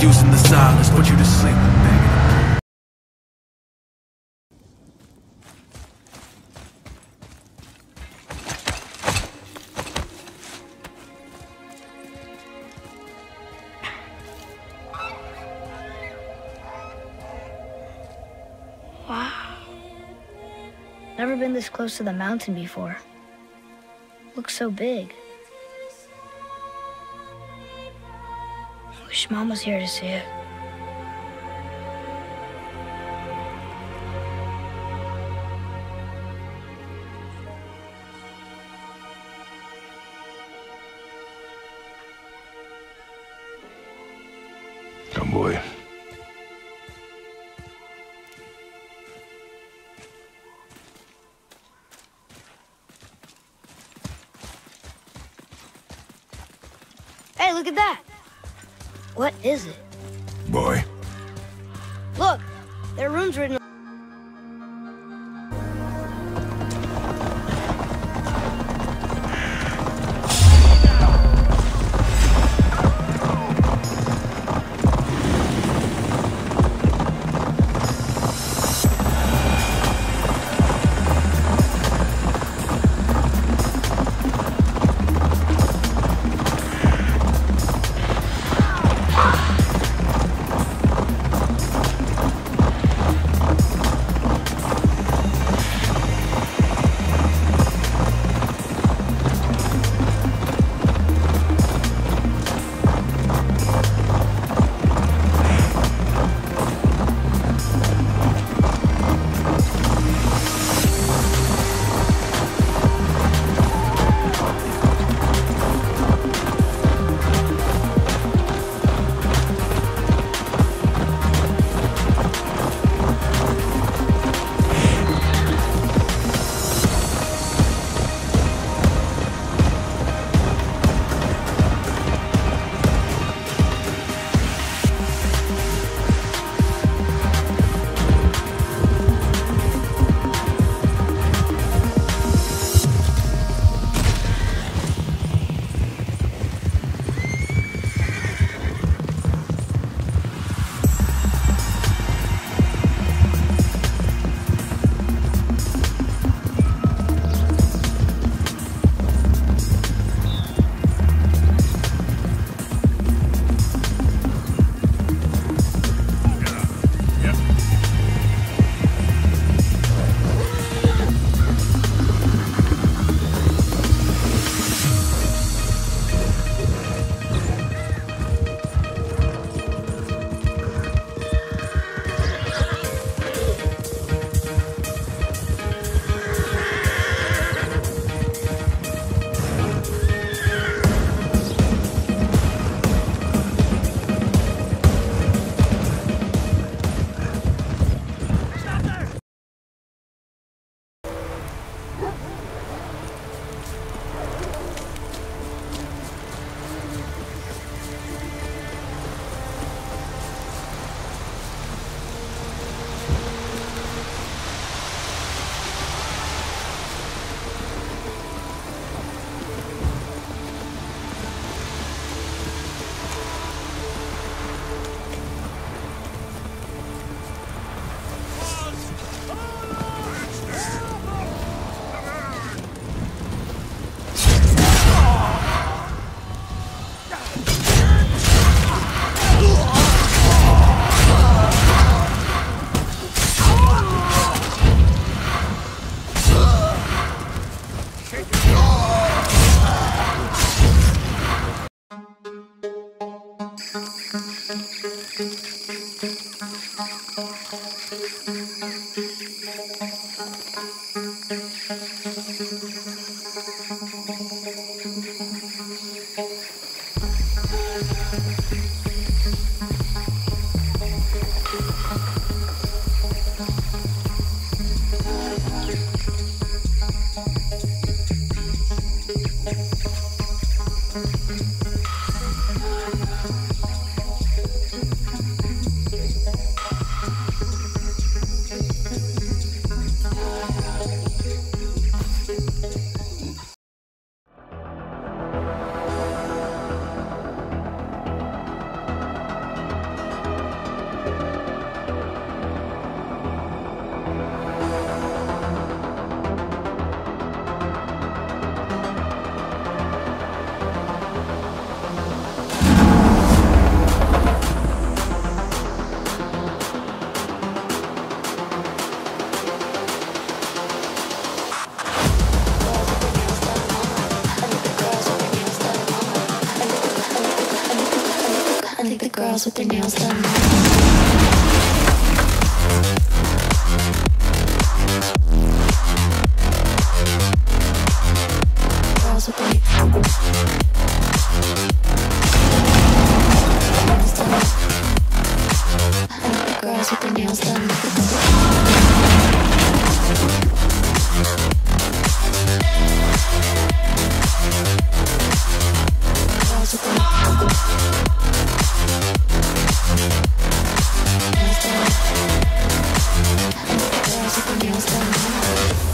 Using the silence, put you to sleep, baby. Wow. Never been this close to the mountain before. Looks so big. Wish Mom was here to see it. Come, boy. Hey, look at that. What is it? Boy. Look, their room's written. Girls with their nails done. Girls with their nails done. I like the girls with their nails done. Nails done.